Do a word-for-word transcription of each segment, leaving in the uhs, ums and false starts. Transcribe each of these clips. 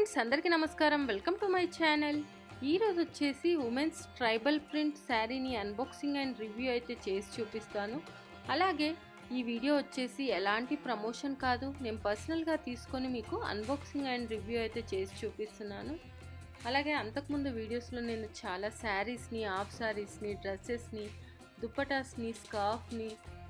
friends अंदर की नमस्कारम welcome to my channel women's tribal print sari नी अनबॉक्सिंग एंड रिव्यू अच्छे चेसी चूपिस्तानु अलागे ఈ వీడియో వచ్చేసి ఎలాంటి ప్రమోషన్ కాదు నేను పర్సనల్ గా తీసుకొని మీకు అన్బాక్సింగ్ అండ్ రివ్యూ అయితే చేసి చూపిస్తున్నాను అలాగే అంతకముందు వీడియోస్ లో నేను చాలా సారీస్ ని హాఫ్ సారీస్ ని డ్రెస్సెస్ ని దుపట్టాస్ ని స్కార్ఫ్ ని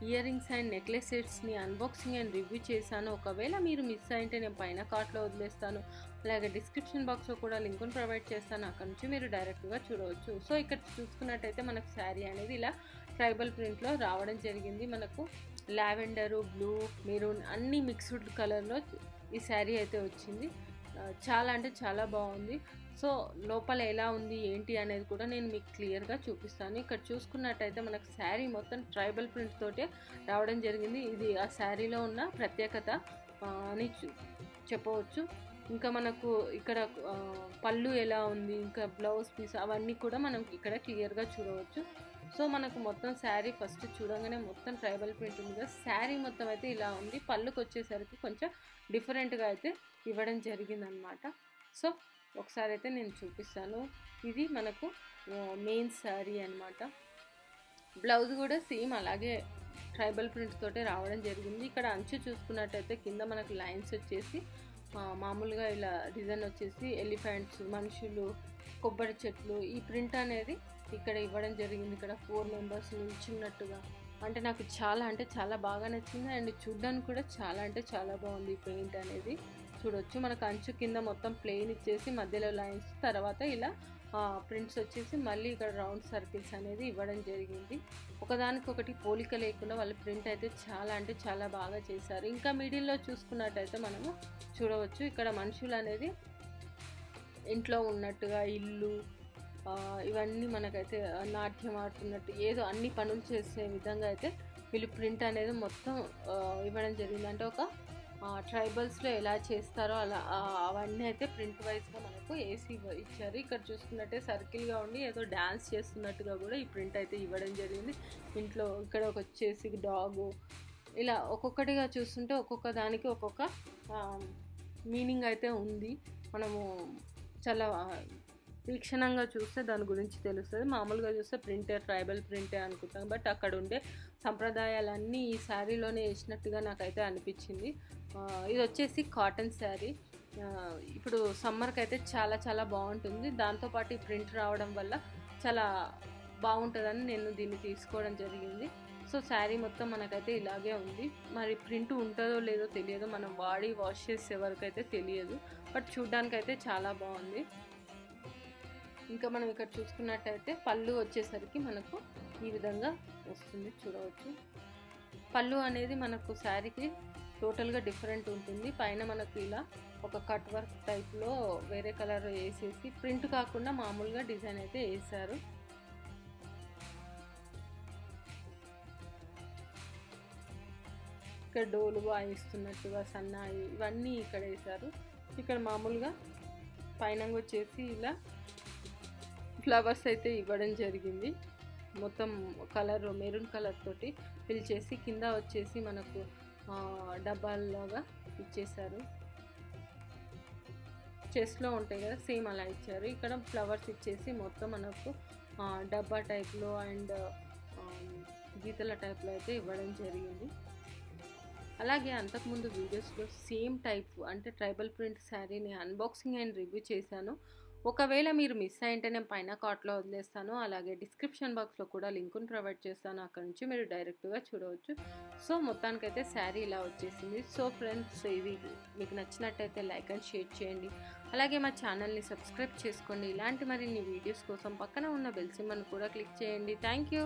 earrings and necklace sets ని అన్బాక్సింగ్ అండ్ రివ్యూ చేశాను ఒకవేళ మీరు మిస్ అయ్యింటే నేను పైన కార్ట్ లో వదిలేస్తాను అలాగే డిస్క్రిప్షన్ బాక్స్ లో కూడా లింక్ ని ప్రొవైడ్ చేస్తాను అక్కడ నుంచి మీరు డైరెక్ట్ గా చూడొచ్చు సో ఇక్కడ చూసుకున్నట్లయితే మనకు సారీ అనేది ఇలా ట్రైబల్ ప్రింట్ లో రావడం జరిగింది మనకు లావెండర్ బ్లూ మెరూన్ అన్ని మిక్స్డ్ కలర్ లో ఈ సారీ అయితే వచ్చింది చాలా అంటే చాలా బాగుంది సో లోపల ఎలా ఉంది ఏంటి అనేది కూడా నేను మీకు క్లియర్ గా చూపిస్తాను ఇక్కడ చూసుకున్నట్లయితే మనకు సారీ మొత్తం ట్రైబల్ ప్రింట్ తోటే రావడం జరిగింది ఇది ఆ సారీలో ఉన్న ప్రత్యేకత అని చెప్పవచ్చు ఇంకా మనకు ఇక్కడ పళ్ళు ఎలా ఉంది ఇంకా బ్లౌజ్ పీస్ అవన్నీ కూడా మనం ఇక్కడ క్లియర్ గా చూడవచ్చు సో మనకు మొత్తం సారీ ఫస్ట్ చూడంగానే మొత్తం ట్రైబల్ ప్రింట్ ఉంది కదా సారీ మొత్తం అయితే ఇలా ఉంది పళ్ళుకి వచ్చేసరికి కొంచెం డిఫరెంట్ గా అయితే ఇవ్వడం జరిగింది అన్నమాట సో ఒకసారి అయితే నేను చూపిస్తాను ఇది మనకు మెయిన్ సారీ అన్నమాట బ్లౌజ్ కూడా సేమ్ అలాగే ట్రైబల్ ప్రింట్ తోటే రావడం జరిగింది ఇక్కడ అంచు చూసుకున్నట్లయితే కింద మనకు లైన్స్ వచ్చేసి మామూలుగా ఇలా డిజైన్ వచ్చేసి ఎలిఫెంట్స్ మనుషులు కొబ్బరి చెట్లు ఈ ప్రింట్ అనేది ఇక్కడ ఇవ్వడం జరిగింది ఇక్కడ ఫోర్ మెంబర్స్ నిల్చున్నట్టుగా అంటే నాకు చాలా అంటే చాలా బాగా నచ్చింది అండ్ చూడడానికి కూడా చాలా అంటే చాలా బాగుంది పెయింట్ అనేది చూడొచ్చు మనకు అంచు కింద మొత్తం ప్లెయిన్ ఇచ్చేసి మధ్యలో లైన్స్ తర్వాత ఇలా ప్రింట్స్ వచ్చేసి మళ్ళీ ఇక్కడ రౌండ్ సర్కిల్స్ అనేది ఇవ్వడం జరిగింది ఒకదానికొకటి పోలిక లేకుండా వాళ్ళ ప్రింట్ అయితే చాలా అంటే చాలా బాగా చేశారు ఇంకా మిడిల్లో చూసుకున్నట్టయితే మనము చూడవచ్చు ఇక్కడ మనుషులు అనేది ఇంట్లో ఉన్నట్టుగా ఇల్లు ఇవన్నీ మనకైతే నాట్యం ఆడుతున్నట్టు ఏదో అన్ని పనులు చేసే విధంగా అయితే వీళ్ళు ప్రింట్ అనేది మొత్తం ఇవ్వడం జరిగింది అంటే ఒక ట్రైబల్స్లో ఎలా చేస్తారో అలా అవన్నీ అయితే ప్రింట్ వైజ్గా మనకు ఏసీ ఇచ్చారు ఇక్కడ చూసుకున్నట్టే సర్కిల్గా ఉండి ఏదో డ్యాన్స్ చేస్తున్నట్టుగా కూడా ఈ ప్రింట్ అయితే ఇవ్వడం జరిగింది ఇంట్లో ఇక్కడ ఒక వచ్చేసి డాగు ఇలా ఒక్కొక్కటిగా చూస్తుంటే ఒక్కొక్క దానికి ఒక్కొక్క మీనింగ్ అయితే ఉంది మనము చాలా వీక్షణంగా చూస్తే దాని గురించి తెలుస్తుంది మామూలుగా చూస్తే ప్రింటే ట్రైబల్ ప్రింటే అనుకుంటాం బట్ అక్కడ ఉండే సంప్రదాయాలన్నీ ఈ శారీలోనే వేసినట్టుగా నాకైతే అనిపించింది ఇది వచ్చేసి కాటన్ శారీ ఇప్పుడు సమ్మర్కి అయితే చాలా చాలా బాగుంటుంది దాంతోపాటు ఈ ప్రింట్ రావడం వల్ల చాలా బాగుంటుందని నేను దీన్ని తీసుకోవడం జరిగింది సో శారీ మొత్తం మనకైతే ఇలాగే ఉంది మరి ప్రింట్ ఉంటుందో లేదో తెలియదు మనం వాడి వాష్ చేసే వరకు అయితే తెలియదు బట్ చూడ్డానికైతే చాలా బాగుంది ఇంకా మనం ఇక్కడ చూసుకున్నట్టయితే పళ్ళు వచ్చేసరికి మనకు ఈ విధంగా వస్తుంది చూడవచ్చు పళ్ళు అనేది మనకు శారీకి టోటల్గా డిఫరెంట్ ఉంటుంది పైన మనకు ఇలా ఒక కట్ వర్క్ టైప్లో వేరే కలర్ వేసేసి ప్రింట్ కాకుండా మామూలుగా డిజైన్ అయితే వేసారు ఇక్కడ డోలు వాయిస్తున్నట్టుగా సన్నాయి ఇవన్నీ ఇక్కడ వేసారు ఇక్కడ మామూలుగా పైన వచ్చేసి ఇలా ఫ్లవర్స్ అయితే ఇవ్వడం జరిగింది మొత్తం కలర్ మెరూన్ కలర్ తోటి ఫిల్ చేసి కింద వచ్చేసి మనకు డబ్బాల్లాగా ఇచ్చేసారు చెస్ట్లో ఉంటాయి కదా సేమ్ అలా ఇచ్చారు ఇక్కడ ఫ్లవర్స్ ఇచ్చేసి మొత్తం మనకు డబ్బా టైప్లో అండ్ గీతల టైప్లో అయితే ఇవ్వడం జరిగింది అలాగే అంతకుముందు వీడియోస్లో సేమ్ టైప్ అంటే ట్రైబల్ ప్రింట్ శారీని అన్బాక్సింగ్ అండ్ రివ్యూ చేశాను ఒకవేళ మీరు మిస్ అయ్యింటే నేను పైన కార్ట్లో వదిలేస్తాను అలాగే డిస్క్రిప్షన్ బాక్స్లో కూడా లింకును ప్రొవైడ్ చేస్తాను అక్కడ నుంచి మీరు డైరెక్ట్గా చూడవచ్చు సో మొత్తానికైతే శారీ ఇలా వచ్చేసింది సో ఫ్రెండ్స్ ఇవి మీకు నచ్చినట్టయితే లైక్ అండ్ షేర్ చేయండి అలాగే మా ఛానల్ని సబ్స్క్రైబ్ చేసుకోండి ఇలాంటి మరిన్ని వీడియోస్ కోసం పక్కన ఉన్న బెల్ సింబల్ని కూడా క్లిక్ చేయండి థ్యాంక్ యూ